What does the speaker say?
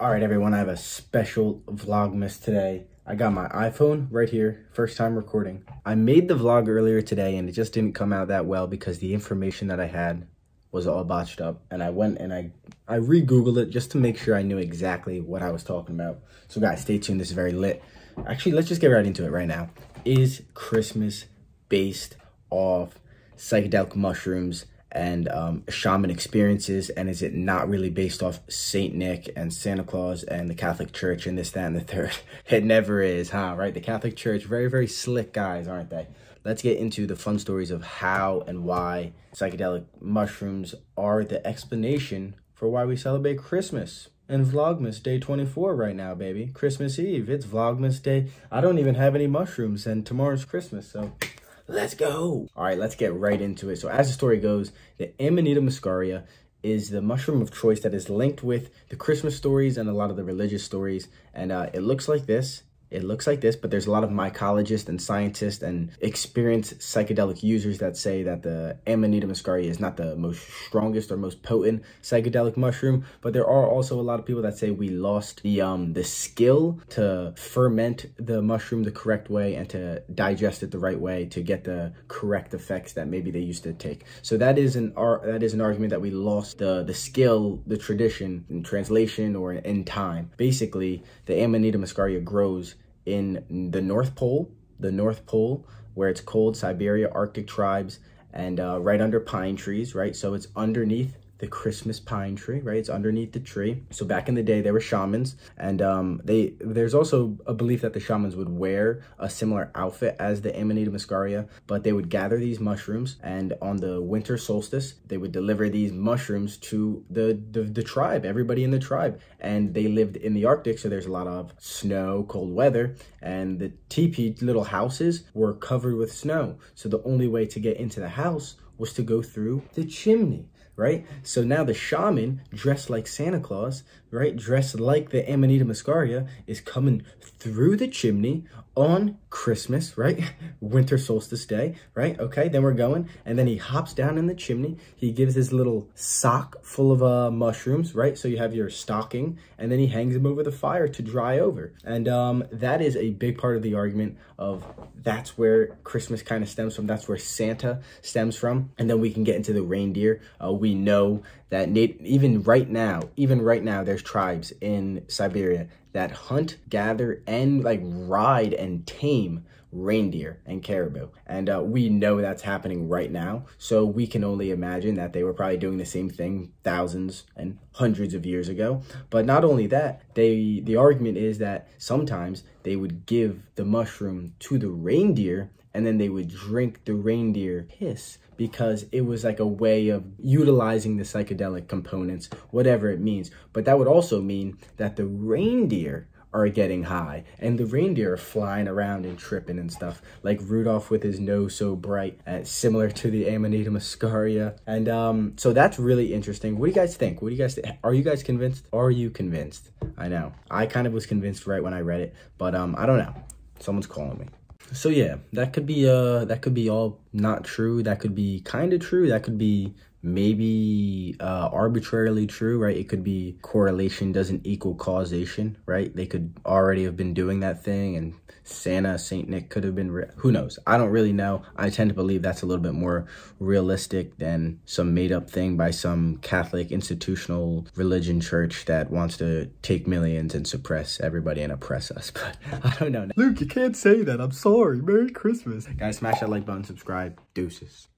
Alright everyone, I have a special vlogmas today. I got my iPhone right here, first time recording. I made the vlog earlier today and it just didn't come out that well because the information that I had was all botched up. And I went and I re-googled it just to make sure I knew exactly what I was talking about. So guys, stay tuned, this is very lit. Actually, let's just get right into it right now. Is Christmas based off psychedelic mushrooms and shaman experiences, and is it not really based off Saint Nick and Santa Claus and the Catholic Church and this, that, and the third? It never is, huh? Right? The Catholic Church, very, very slick guys, aren't they? Let's get into the fun stories of how and why psychedelic mushrooms are the explanation for why we celebrate Christmas. And Vlogmas Day 24 right now, baby. Christmas Eve, it's Vlogmas Day. I don't even have any mushrooms, and tomorrow's Christmas, so... let's go. All right, let's get right into it. So as the story goes, the Amanita muscaria is the mushroom of choice that is linked with the Christmas stories and a lot of the religious stories. And it looks like this. It looks like this, but there's a lot of mycologists and scientists and experienced psychedelic users that say that the Amanita muscaria is not the most strongest or most potent psychedelic mushroom, but there are also a lot of people that say we lost the skill to ferment the mushroom the correct way and to digest it the right way to get the correct effects that maybe they used to take. So that is an argument that we lost the skill, the tradition in translation or in time. Basically, the Amanita muscaria grows in the North Pole, where it's cold, Siberia, Arctic tribes, and right under pine trees, right? So it's underneath the Christmas pine tree, right? It's underneath the tree. So back in the day, there were shamans, and there's also a belief that the shamans would wear a similar outfit as the Amanita muscaria, but they would gather these mushrooms, and on the winter solstice, they would deliver these mushrooms to the tribe, everybody in the tribe. And they lived in the Arctic, so there's a lot of snow, cold weather, and the teepee little houses were covered with snow. So the only way to get into the house was to go through the chimney, right? So now the shaman, dressed like Santa Claus, right, dressed like the Amanita muscaria, is coming through the chimney on Christmas, right? Winter solstice day, right? Okay, then we're going. And then he hops down in the chimney. He gives his little sock full of mushrooms, right? So you have your stocking, and then he hangs them over the fire to dry over. And that is a big part of the argument of that's where Christmas kind of stems from. That's where Santa stems from. And then we can get into the reindeer. We know that even right now, there's tribes in Siberia that hunt, gather, and like ride and tame reindeer and caribou. And we know that's happening right now. So we can only imagine that they were probably doing the same thing thousands and hundreds of years ago. But not only that, the argument is that sometimes they would give the mushroom to the reindeer and then they would drink the reindeer piss, because it was like a way of utilizing the psychedelic components, whatever it means. But that would also mean that the reindeer are getting high, and the reindeer are flying around and tripping and stuff, like Rudolph with his nose so bright, similar to the Amanita muscaria. And so that's really interesting. What do you guys think? What do you guys think? Are you guys convinced? Are you convinced? I know I kind of was convinced right when I read it, but I don't know, someone's calling me. So yeah, that could be all not true. That could be kind of true. That could be maybe arbitrarily true, right? It could be correlation doesn't equal causation, right? They could already have been doing that thing, and Santa, Saint Nick could have been, who knows? I don't really know. I tend to believe that's a little bit more realistic than some made up thing by some Catholic institutional religion church that wants to take millions and suppress everybody and oppress us. But I don't know. Luke, you can't say that. I'm sorry. Merry Christmas. Guys, smash that like button, subscribe. Deuces.